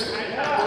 Good.